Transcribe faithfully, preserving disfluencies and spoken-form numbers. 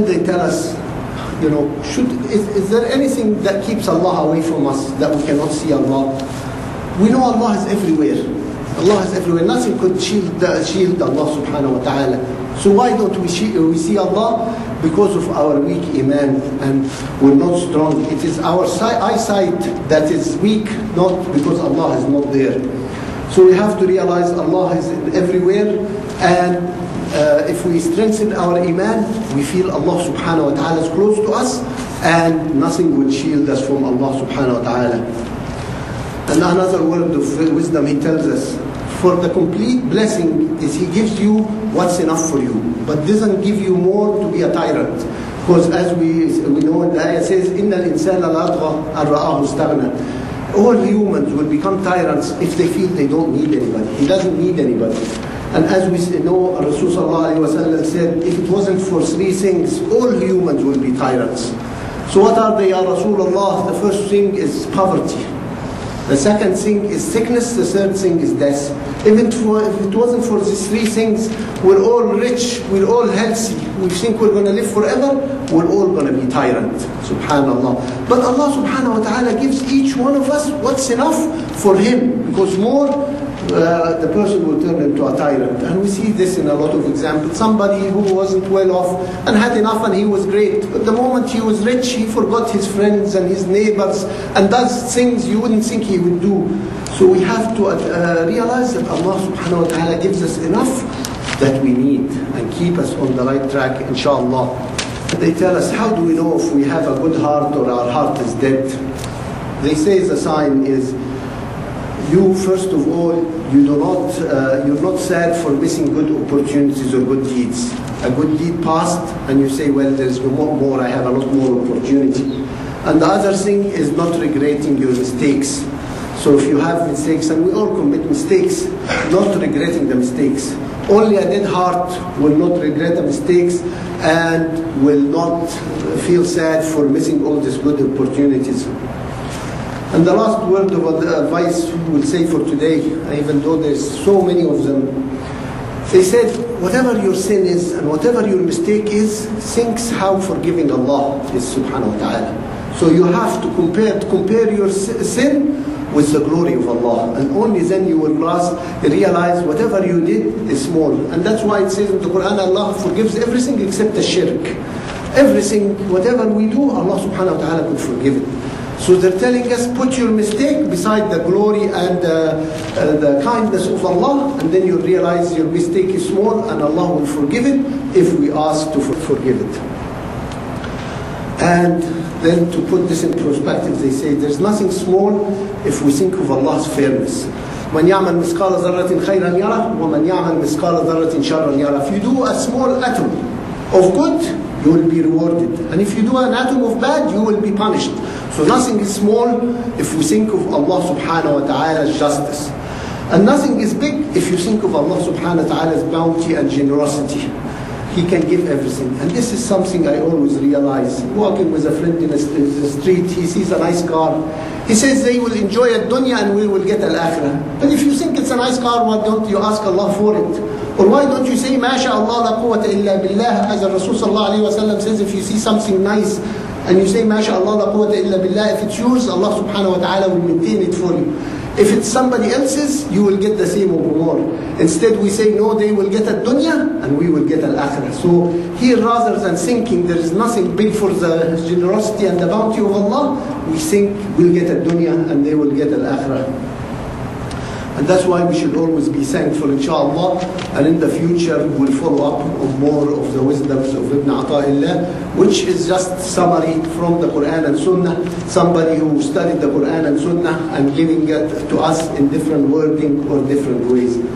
They tell us, you know, should, is, is there anything that keeps Allah away from us, that we cannot see Allah? We know Allah is everywhere. Allah is everywhere. Nothing could shield, uh, shield Allah subhanahu wa ta'ala. So why don't we see, we see Allah? Because of our weak iman, and we're not strong. It is our si eyesight that is weak, not because Allah is not there. So we have to realize Allah is everywhere, and Uh, if we strengthen our iman, we feel Allah subhanahu wa ta'ala is close to us, and nothing would shield us from Allah subhanahu wa ta'ala. And another word of wisdom he tells us, for the complete blessing is he gives you what's enough for you, but doesn't give you more to be a tyrant. Because as we, we know, the ayah says, إِنَّ الْإِنسَانَ لَا أَرْرَآهُ اسْتَغْنَى. All humans will become tyrants if they feel they don't need anybody. He doesn't need anybody. And as we know, Rasul Sallallahu Alaihi Wasallam said, if it wasn't for three things, all humans will be tyrants. So what are they, Ya Rasulullah? The first thing is poverty. The second thing is sickness. The third thing is death. Even for, if it wasn't for these three things, we're all rich, we're all healthy, we think we're going to live forever, we're all going to be tyrants. Subhanallah. But Allah subhanahu wa ta'ala gives each one of us what's enough for him, because more, Uh, the person will turn into a tyrant. And we see this in a lot of examples. Somebody who wasn't well off and had enough, and he was great. But the moment he was rich, he forgot his friends and his neighbors and does things you wouldn't think he would do. So we have to uh, realize that Allah subhanahu wa ta'ala gives us enough that we need and keep us on the right track, inshallah. They tell us, how do we know if we have a good heart or our heart is dead? They say the sign is, you, first of all, you do not, uh, you're not sad for missing good opportunities or good deeds. A good deed passed, and you say, well, there's more, more, I have a lot more opportunity. And the other thing is not regretting your mistakes. So if you have mistakes, and we all commit mistakes, not regretting the mistakes. Only a dead heart will not regret the mistakes and will not feel sad for missing all these good opportunities. And the last word of advice we'll say for today, even though there's so many of them, they said, whatever your sin is and whatever your mistake is, think how forgiving Allah is subhanahu wa ta'ala. So you have to compare, compare your sin with the glory of Allah, and only then you will realize whatever you did is small. And that's why it says in the Quran, Allah forgives everything except the shirk. Everything, whatever we do, Allah subhanahu wa ta'ala could forgive it. So they're telling us, put your mistake beside the glory and uh, uh, the kindness of Allah, and then you realize your mistake is small and Allah will forgive it if we ask to forgive it. And then to put this in perspective, they say there's nothing small if we think of Allah's fairness. من يعمل مثقال ذرة خيرا يره ومن يعمل مثقال ذرة شرا يره. If you do a small atom of good, you will be rewarded. And if you do an atom of bad, you will be punished. So nothing is small if we think of Allah subhanahu wa ta'ala's justice. And nothing is big if you think of Allah subhanahu wa ta'ala's bounty and generosity. He can give everything. And this is something I always realize. Walking with a friend in the street, he sees a nice car. He says they will enjoy a dunya and we will get al-akhirah. But if you think it's a nice car, why don't you ask Allah for it? Or why don't you say, Masha Allah, la quwwata illa billah, as the Rasul Sallallahu Alaihi Wasallam says, if you see something nice and you say, Masha Allah, la quwwata illa billah, if it's yours, Allah subhanahu wa ta'ala will maintain it for you. If it's somebody else's, you will get the same or more. Instead, we say, no, they will get a dunya and we will get al-akhirah. So here, rather than thinking there is nothing big for the generosity and the bounty of Allah, we think we'll get a dunya and they will get al-akhirah. And that's why we should always be thankful, inshallah. And in the future, we'll follow up on more of the wisdoms of Ibn Ata'illah, which is just summary from the Quran and Sunnah. Somebody who studied the Quran and Sunnah and giving it to us in different wording or different ways.